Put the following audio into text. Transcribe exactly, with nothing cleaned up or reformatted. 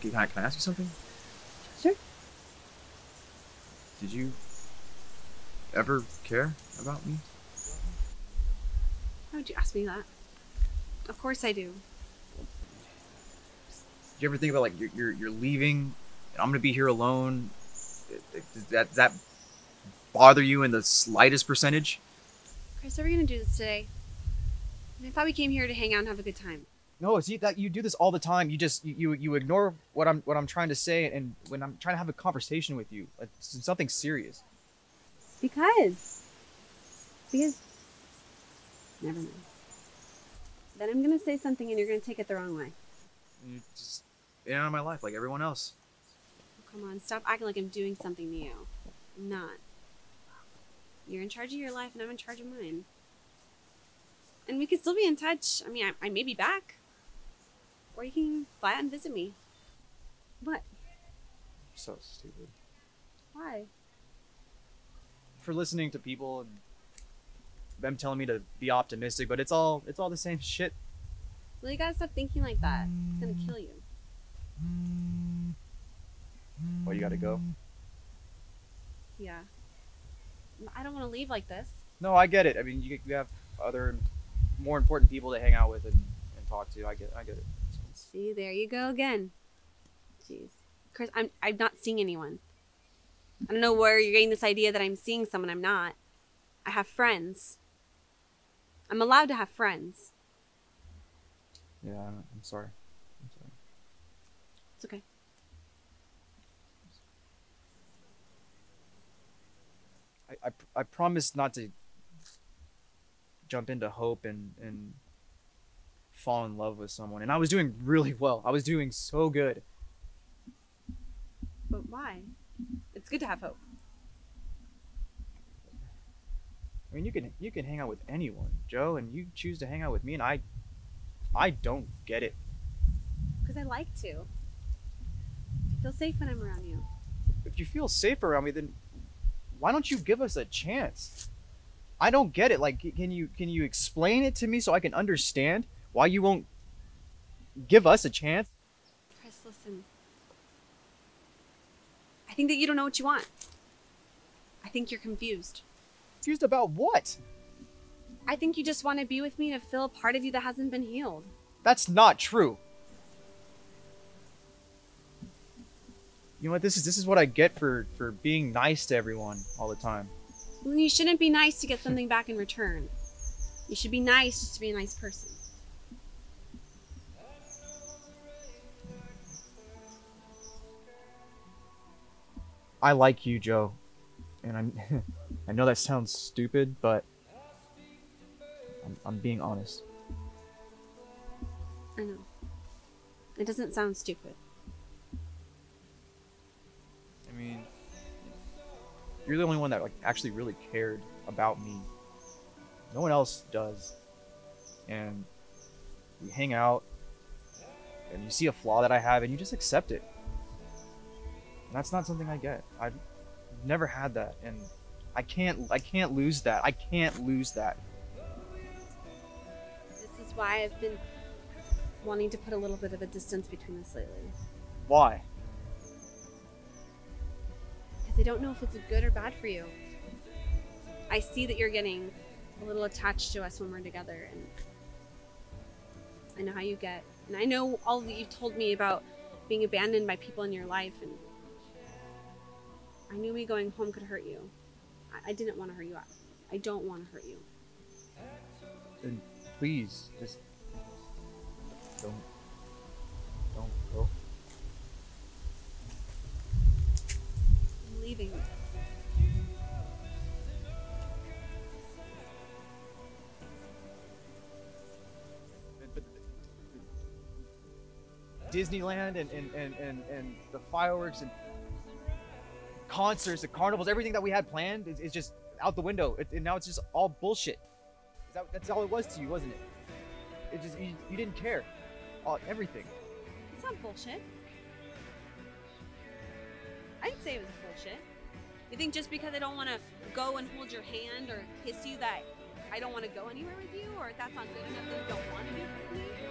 Can I ask you something? Sure. Did you ever care about me? How would you ask me that? Of course I do. Did you ever think about, like, you're, you're, you're leaving, and I'm going to be here alone? Does that, does that bother you in the slightest percentage? Chris, are we going to do this today? I thought we came here to hang out and have a good time. No, see, that you do this all the time. You just, you, you ignore what I'm, what I'm trying to say, and when I'm trying to have a conversation with you, like, something serious. Because, because, never mind. Then I'm going to say something and you're going to take it the wrong way. You're just in and out of my life like everyone else. Oh, come on, stop acting like I'm doing something to you. I'm not. You're in charge of your life and I'm in charge of mine. And we could still be in touch. I mean, I, I may be back. Or you can fly out and visit me. What? You're so stupid. Why? For listening to people and them telling me to be optimistic, but it's all it's all the same shit. Well, you gotta stop thinking like that. It's gonna kill you. Well, you gotta go? Yeah. I don't want to leave like this. No, I get it. I mean, you, you have other, more important people to hang out with and, and talk to. I get I get it. See, there you go again. Jeez. Chris, I'm, I'm not seeing anyone. I don't know where you're getting this idea that I'm seeing someone. I'm not. I have friends. I'm allowed to have friends. Yeah, I'm, I'm sorry. I'm sorry. It's okay. I, I, I promise not to jump into hope and, and fall in love with someone. And I was doing really well. I was doing so good. But why? It's good to have hope. I mean, you can you can hang out with anyone, Joe, and you choose to hang out with me, and I I don't get it. Because I like to. I feel safe when I'm around you. If you feel safe around me, then why don't you give us a chance? I don't get it. Like, can you can you explain it to me so I can understand why you won't give us a chance? Chris, listen. I think that you don't know what you want. I think you're confused. Confused about what? I think you just want to be with me to fill a part of you that hasn't been healed. That's not true. You know what? This is this is what I get for for being nice to everyone all the time. Well, you shouldn't be nice to get something back in return. You should be nice just to be a nice person. I like you, Joe, and I'm. I know that sounds stupid, but I'm, I'm being honest. I know. It doesn't sound stupid. I mean, you're the only one that, like, actually really cared about me. No one else does. And we hang out, and you see a flaw that I have, and you just accept it. And that's not something I get. I've never had that, and I can't, I can't lose that. I can't lose that. This is why I've been wanting to put a little bit of a distance between us lately. Why? Because I don't know if it's good or bad for you. I see that you're getting a little attached to us when we're together, and I know how you get. And I know all that you've told me about being abandoned by people in your life, and I knew me going home could hurt you. I didn't want to hurt you up. I don't want to hurt you. And please, just don't, don't go. I'm leaving. Disneyland and, and, and, and, and the fireworks and concerts, the carnivals, everything that we had planned is, is just out the window, it, and now it's just all bullshit. That, that's all it was to you, wasn't it? It just you, you didn't care. All everything. It's not bullshit. I didn't say it was bullshit. You think just because I don't want to go and hold your hand or kiss you that I don't want to go anywhere with you, or if that's not good enough, that you don't want to be with me?